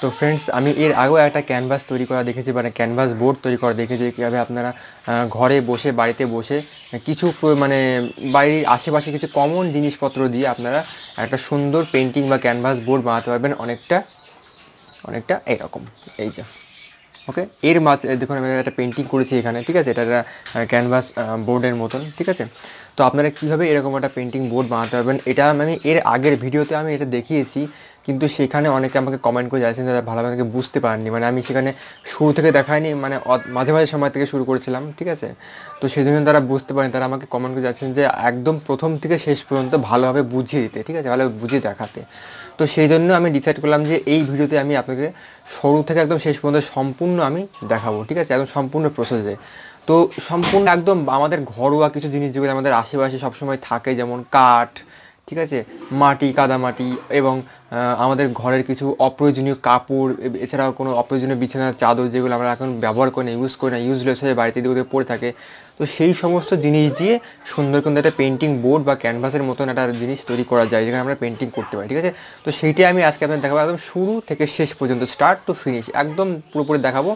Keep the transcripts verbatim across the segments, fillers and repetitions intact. তো ফ্রেন্ডস, আমি এর আগেও একটা ক্যানভাস তৈরি করা দেখেছি, মানে ক্যানভাস বোর্ড তৈরি করা দেখেছি, কীভাবে আপনারা ঘরে বসে বাড়িতে বসে কিছু মানে বাড়ির আশেপাশে কিছু কমন জিনিসপত্র দিয়ে আপনারা একটা সুন্দর পেন্টিং বা ক্যানভাস বোর্ড বানাতে পারবেন, অনেকটা অনেকটা এরকম। এই যে ওকে, এর মাঝে দেখুন আমি একটা পেন্টিং করেছি এখানে, ঠিক আছে, এটা একটা ক্যানভাস বোর্ডের মতন, ঠিক আছে। তো আপনারা কীভাবে এরকম একটা পেন্টিং বোর্ড বানাতে পারবেন, এটা আমি এর আগের ভিডিওতে আমি এটা দেখিয়েছি, কিন্তু সেখানে অনেকে আমাকে কমেন্ট করে যাচ্ছেন যারা ভালোভাবে বুঝতে পারেননি, মানে আমি সেখানে শুরু থেকে দেখাইনি, মানে মাঝে মাঝে সময় থেকে শুরু করেছিলাম, ঠিক আছে। তো সেই জন্য তারা বুঝতে পারেন, তারা আমাকে কমেন্ট করে যাচ্ছেন যে একদম প্রথম থেকে শেষ পর্যন্ত ভালোভাবে বুঝিয়ে দিতে, ঠিক আছে, ভালোভাবে বুঝিয়ে দেখাতে। তো সেই জন্য আমি ডিসাইড করলাম যে এই ভিডিওতে আমি আপনাকে শুরু থেকে একদম শেষ পর্যন্ত সম্পূর্ণ আমি দেখাবো, ঠিক আছে, একদম সম্পূর্ণ প্রসেসে। তো সম্পূর্ণ একদম আমাদের ঘরোয়া কিছু জিনিস যেগুলো আমাদের আশেপাশে সবসময় থাকে, যেমন কাঠ, ঠিক আছে, মাটি, কাদামাটি, এবং আমাদের ঘরের কিছু অপ্রয়োজনীয় কাপড়, এছাড়াও কোনো অপ্রয়োজনীয় বিছানার চাদর যেগুলো আমরা এখন ব্যবহার করি না, ইউজ করি না, ইউজলেস হয়ে বাড়িতে দিকে পড়ে থাকে। তো সেই সমস্ত জিনিস দিয়ে সুন্দর কিন্তু একটা পেন্টিং বোর্ড বা ক্যানভাসের মতন একটা জিনিস তৈরি করা যায়, যেখানে আমরা পেন্টিং করতে পারি, ঠিক আছে। তো সেইটাই আমি আজকে আপনাদের দেখাবো, একদম শুরু থেকে শেষ পর্যন্ত, স্টার্ট টু ফিনিশ একদম পুরোপুরি দেখাবো।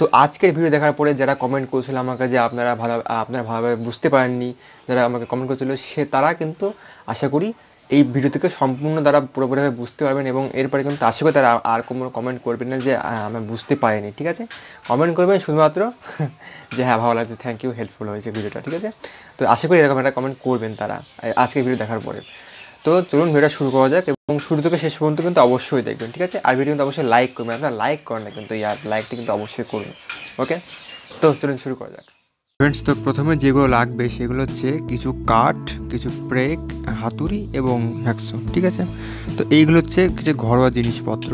তো আজকের ভিডিও দেখার পরে যারা কমেন্ট করছিল আমাকে যে আপনারা ভালো আপনারা ভালোভাবে বুঝতে পারেননি, যারা আমাকে কমেন্ট করছিল সে তারা কিন্তু আশা করি এই ভিডিও থেকে সম্পূর্ণ তারা পুরোপুরিভাবে বুঝতে পারবেন, এবং এরপরে কিন্তু আশা করি তারা আর কোনো কমেন্ট করবেন না যে আমি বুঝতে পারিনি, ঠিক আছে। কমেন্ট করবেন শুধুমাত্র যে হ্যাঁ ভালো লাগছে, থ্যাংক ইউ, হেল্পফুল হয়েছে ভিডিওটা, ঠিক আছে। তো আশা করি এরকম একটা কমেন্ট করবেন তারা আজকের ভিডিও দেখার পরে। তো চলুন ভিডিওটা শুরু করা যাক, এবং শুরু থেকে শেষ পর্যন্ত কিন্তু অবশ্যই দেখবেন, ঠিক আছে। আর ভিডিও কিন্তু অবশ্যই লাইক করবেন, আপনারা লাইক করেন না কিন্তু, ইয়ার লাইকটা কিন্তু অবশ্যই করবেন, ওকে। তো চলুন শুরু করা যাক ফ্রেন্ডস। তো প্রথমে যেগুলো লাগবে সেগুলো হচ্ছে কিছু কাঠ, কিছু প্রেক, হাতুড়ি এবং হ্যাকসো, ঠিক আছে। তো এইগুলো হচ্ছে কিছু ঘরোয়া জিনিসপত্র,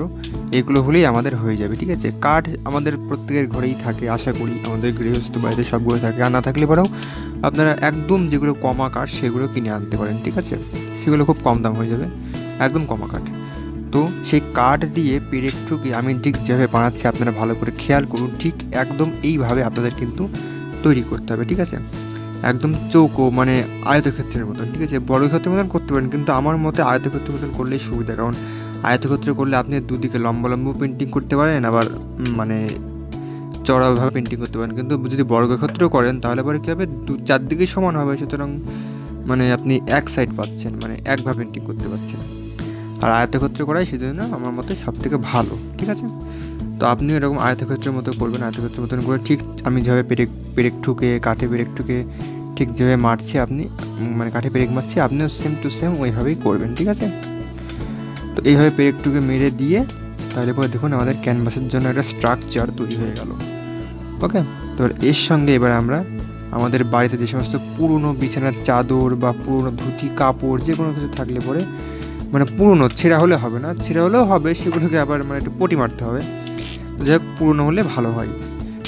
এগুলো হলেই আমাদের হয়ে যাবে, ঠিক আছে। কাঠ আমাদের প্রত্যেকের ঘরেই থাকে আশা করি, আমাদের গৃহস্থ বাড়িতে সবগুলো থাকে, আর না থাকলে পরেও আপনারা একদম যেগুলো কমা কাঠ সেগুলো কিনে আনতে পারেন, ঠিক আছে, সেগুলো খুব কম দাম হয়ে যাবে, একদম কমা কাঠ। তো সেই কাঠ দিয়ে পেরেক ঠুকে আমি ঠিক যেভাবে বানাচ্ছি আপনারা ভালো করে খেয়াল করুন, ঠিক একদম এইভাবে আপনাদের কিন্তু তৈরি করতে হবে, ঠিক আছে, একদম চৌকো মানে আয়তক্ষেত্রের মতন, ঠিক আছে। বড় ক্ষেত্রের মতন করতে পারেন, কিন্তু আমার মতে আয়তক্ষেত্রের মতন করলেই সুবিধা, কারণ আয়তক্ষেত্র করলে আপনি দুদিকে লম্বা লম্বা পেন্টিং করতে পারেন, আবার মানে চড়াভাবে পেন্টিং করতে পারেন। কিন্তু যদি বর্গক্ষেত্র করেন তাহলে পরে কী হবে, দু চারদিকেই সমান হবে, সুতরাং মানে আপনি এক সাইড পাচ্ছেন, মানে একভাবে পেন্টিং করতে পারছেন। আর আয়তক্ষেত্র করাই সেজন্য আমার মতে সবথেকে ভালো, ঠিক আছে। তো আপনিও এরকম আয়তক্ষেত্রের মতো করবেন, আয়তক্ষেত্রের মতন করে ঠিক আমি যেভাবে পেরেক পেরেক ঠুকে কাঠে পেরেক ঠুকে ঠিক যেভাবে মারছি আপনি মানে কাঠে পেরেক মারছি, আপনিও সেম টু সেম ওইভাবেই করবেন, ঠিক আছে। তো এইভাবে পেরেক ঠুকে মেরে দিয়ে তাহলে পরে দেখুন আমাদের ক্যানভাসের জন্য একটা স্ট্রাকচার তৈরি হয়ে গেল, ওকে। তো এর সঙ্গে এবার আমরা আমাদের বাড়িতে যে সমস্ত পুরনো বিছানার চাদর বা পুরনো ধুতি কাপড় যে কোনো কিছু থাকলে পরে মানে পুরনো ছেঁড়া হলে হবে না, ছেঁড়া হলেও হবে, সেগুলোকে আবার মানে একটু পটি মারতে হবে, যাই হোক পুরনো হলে ভালো হয়,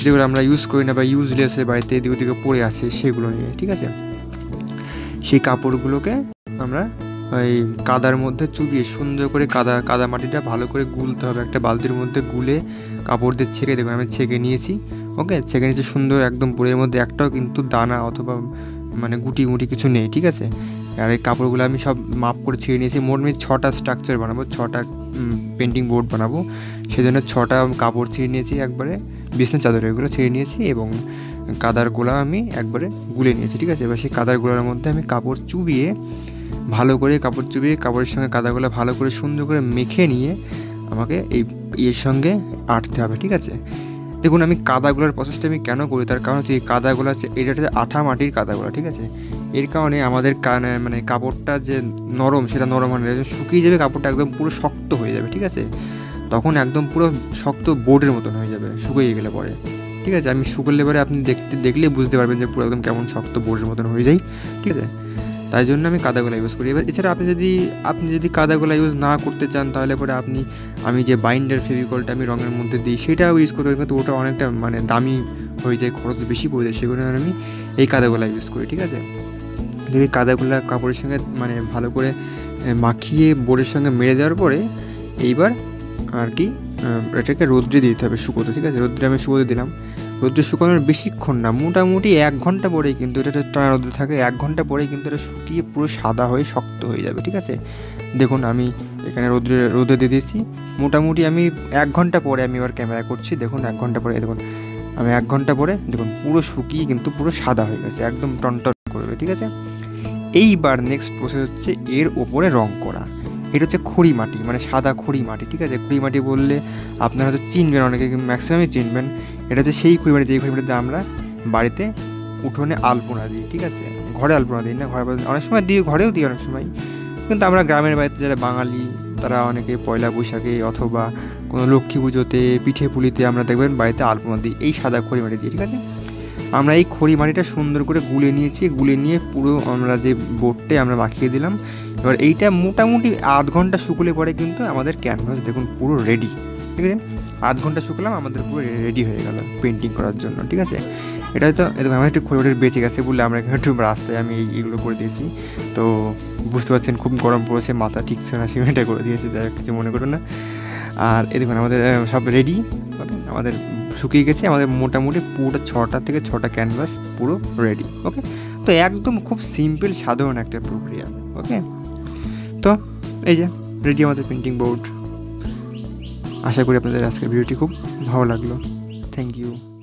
যেগুলো আমরা ইউজ করি না বা ইউজলেস হয়ে বাড়িতে এদিক ওদিকে পড়ে আছে সেগুলো নিয়ে, ঠিক আছে। সেই কাপড়গুলোকে আমরা ওই কাদার মধ্যে চুবিয়ে সুন্দর করে কাদা কাদা মাটিটা ভালো করে গুলতে হবে, একটা বালতির মধ্যে গুলে কাপড় দিয়ে ছেঁকে দেখুন আমি ছেঁকে নিয়েছি, ওকে, ছেঁকে নিয়েছি সুন্দর একদম, বোড়ের মধ্যে একটাও কিন্তু দানা অথবা মানে গুটি গুটি কিছু নেই, ঠিক আছে। আর এই কাপড়গুলো আমি সব মাপ করে ছেড়ে নিয়েছি, মোট আমি ছটা স্ট্রাকচার বানাবো, ছটা পেন্টিং বোর্ড বানাবো, সেজন্য ছটা কাপড় ছিঁড়ে নিয়েছি একবারে, বিছনা চাদর এগুলো ছিঁড়ে নিয়েছি, এবং কাদার গোলা আমি একবারে গুলে নিয়েছি, ঠিক আছে। এবার সেই কাদার গোলার মধ্যে আমি কাপড় চুবিয়ে ভালো করে কাপড় চুবিয়ে কাপড়ের সঙ্গে কাদাগুলো ভালো করে সুন্দর করে মেখে নিয়ে আমাকে এই এর সঙ্গে আঁটতে হবে, ঠিক আছে। দেখুন আমি কাদাগুলার প্রসেসটা আমি কেন করি, তার কারণ হচ্ছে এই কাদাগুলো হচ্ছে এটা হচ্ছে আঠা মাটির কাদাগুলো, ঠিক আছে। এর কারণে আমাদের কানে মানে কাপড়টা যে নরম সেটা নরম হয় না, শুকিয়ে যাবে কাপড়টা, একদম পুরো শক্ত হয়ে যাবে, ঠিক আছে, তখন একদম পুরো শক্ত বোর্ডের মতন হয়ে যাবে শুকিয়ে গেলে পরে, ঠিক আছে। আমি শুকোলে পরে আপনি দেখতে দেখলেই বুঝতে পারবেন যে পুরো একদম কেমন শক্ত বোর্ডের মতন হয়ে যায়, ঠিক আছে, তাই জন্য আমি কাদাগুলা ইউজ করি। এবার এছাড়া আপনি যদি আপনি যদি কাদাগুলা ইউজ না করতে চান তাহলে পরে আপনি আমি যে বাইন্ডার ফেভিকলটা আমি রঙের মধ্যে দিই সেটাও ইউজ করতে পারি, কিন্তু ওটা অনেকটা মানে দামি হয়ে যায়, খরচ বেশি পড়ে যায়, সেগুলো আমি এই কাদাগুলা ইউজ করি, ঠিক আছে। যদি কাদাগুলা কাপড়ের সঙ্গে মানে ভালো করে মাখিয়ে বোর্ডের সঙ্গে মেরে দেওয়ার পরে এইবার আর কি এটাকে রোদ্রে দিতে হবে শুকোতে, ঠিক আছে। রোদ্রে আমি শুকোতে দিলাম, রোদ্রে শুকানোর বেশিক্ষণ না, মোটামুটি এক ঘন্টা পরেই কিন্তু এটা টানা রোদ্রে থাকে, এক ঘন্টা পরেই কিন্তু এটা শুকিয়ে পুরো সাদা হয়ে শক্ত হয়ে যাবে। ঠিক আছে, দেখুন আমি এখানে রোদ্রে রোদে দিয়ে দিয়েছি, মোটামুটি আমি এক ঘন্টা পরে আমি এবার ক্যামেরা করছি। দেখুন এক ঘন্টা পরে, দেখুন আমি এক ঘন্টা পরে দেখুন পুরো শুকিয়ে কিন্তু পুরো সাদা হয়ে গেছে, একদম টনটন করবে। ঠিক আছে, এইবার নেক্সট প্রসেস হচ্ছে এর ওপরে রং করা। এটা হচ্ছে খড়ি মাটি, মানে সাদা খড়ি মাটি। ঠিক আছে, খড়ি মাটি বললে আপনারা হয়তো চিনবেন, অনেকে ম্যাক্সিমামই চিনবেন। এটা হচ্ছে সেই খড়ি মাটি যে খড়ি মাটিতে আমরা বাড়িতে উঠোনে আলপনা দিই। ঠিক আছে, ঘরে আলপনা দিই না, ঘরে অনেক সময় দিই, ঘরেও দিই অনেক সময়, কিন্তু আমরা গ্রামের বাড়িতে যারা বাঙালি তারা অনেকে পয়লা বৈশাখে অথবা কোনো লক্ষ্মী পুজোতে পিঠে পুলিতে আমরা দেখবেন বাড়িতে আলপনা দিই এই সাদা খড়ি মাটি দিয়ে। ঠিক আছে, আমরা এই খড়ি মাটিটা সুন্দর করে গুলে নিয়েছি, গুলে নিয়ে পুরো আমরা যে বোর্ডটায় আমরা মাখিয়ে দিলাম। এবার এইটা মোটামুটি আধ ঘন্টা শুকলে পরে কিন্তু আমাদের ক্যানভাস দেখুন পুরো রেডি। ঠিক আছে, আধ ঘন্টা শুকলাম, আমাদের পুরো রেডি হয়ে গেল পেন্টিং করার জন্য। ঠিক আছে, এটা হয়তো এরকম আমার একটু খড়ি মাটি বেঁচে গেছে বলে আমরা একটু রাস্তায় আমি এইগুলো করে দিয়েছি। তো বুঝতে পারছেন খুব গরম পড়েছে, মাথা ঠিকছে না, সেটা করে দিয়েছে, যাই কিছু মনে করো না। আর এদিকে আমাদের সব রেডি, ওকে আমাদের শুকিয়ে গেছে, আমাদের মোটামুটি পুরো ছটা থেকে ছটা ক্যানভাস পুরো রেডি। ওকে, তো একদম খুব সিম্পল সাধারণ একটা প্রক্রিয়া। ওকে, তো এই যে রেডি আমাদের পেন্টিং বোর্ড। আশা করি আপনাদের আজকের ভিডিওটি খুব ভালো লাগলো। Thank you.